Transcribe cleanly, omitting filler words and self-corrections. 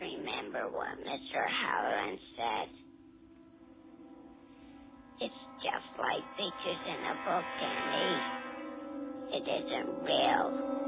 remember what Mr. Halloran said. It's just like pictures in a book, Danny. It isn't real.